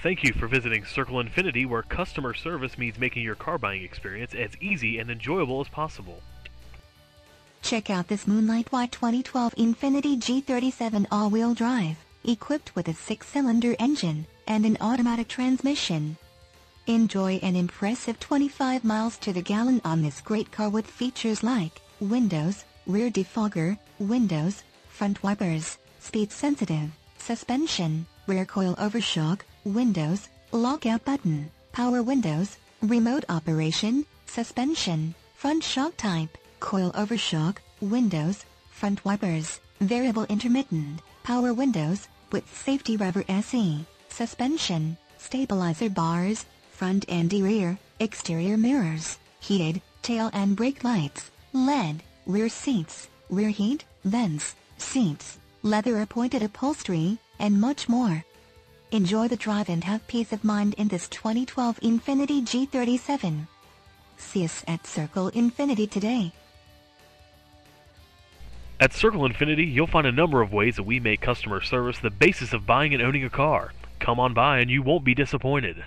Thank you for visiting Circle Infiniti, where customer service means making your car buying experience as easy and enjoyable as possible. Check out this Moonlight White 2012 Infiniti G37 all-wheel drive, equipped with a 6-cylinder engine and an automatic transmission. Enjoy an impressive 25 miles to the gallon on this great car with features like windows, rear defogger, windows, front wipers, speed-sensitive, suspension, rear coil overshock, windows, lockout button, power windows, remote operation, suspension, front shock type, coil overshock, windows, front wipers, variable intermittent, power windows, with safety rubber SE, suspension, stabilizer bars, front and rear, exterior mirrors, heated, tail and brake lights, LED, rear seats, rear heat, vents, seats, leather-appointed upholstery, and much more. Enjoy the drive and have peace of mind in this 2012 Infiniti G37. See us at Circle Infiniti today. At Circle Infiniti, you'll find a number of ways that we make customer service the basis of buying and owning a car. Come on by and you won't be disappointed.